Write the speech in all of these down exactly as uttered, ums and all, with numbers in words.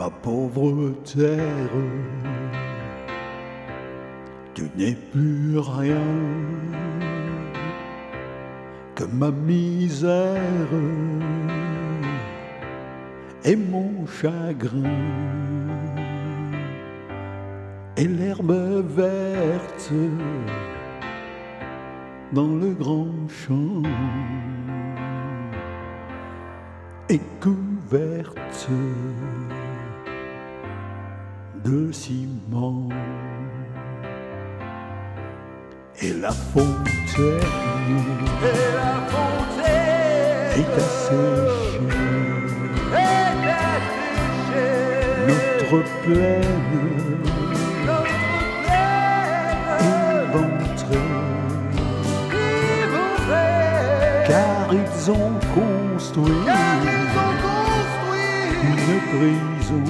ma pauvre terre, tu n'es plus rien que ma misère et mon chagrin. Et l'herbe verte dans le grand champ est couverte de ciment. Et la fontaine, et la fontaine est asséchée, est asséchée. Notre plaine, notre plaine éventrée, éventrée. Car ils ont construit, car ils ont construit une prison,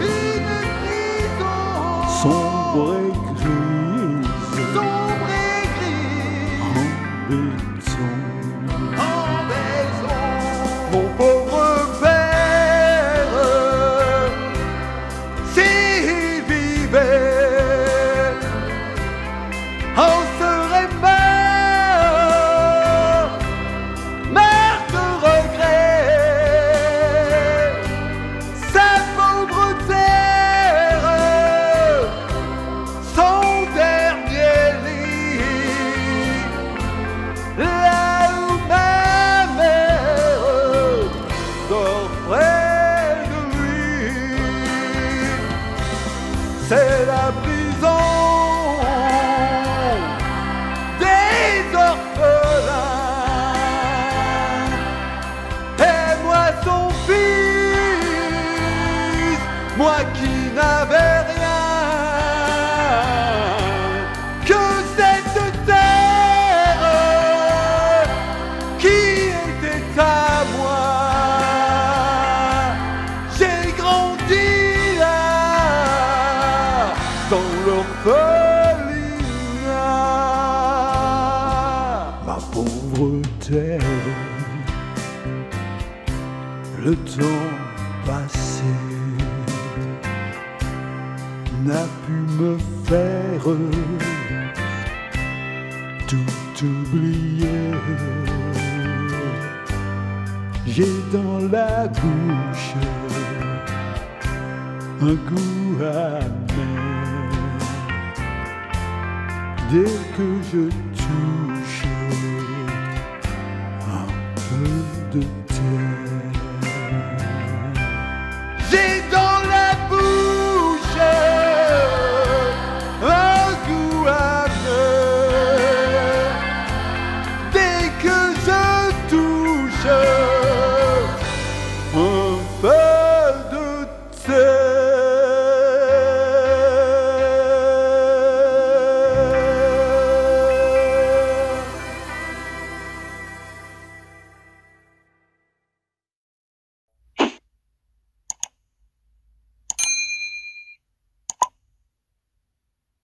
une prison sombre et grise. En maison, mon pauvre père, s'il vivait, on serait mort, mort de regret. Sa pauvre terre, son dernier lit, là où ma mère dort près de lui, c'est la prison des orphelins. Et moi son fils, moi qui n'avais rien que cette terre à moi, j'ai grandi là, dans l'orphelinat. Ma pauvre terre, le temps passé n'a pu me faire tout oublier. J'ai dans la bouche un goût amer dès que je touche un peu de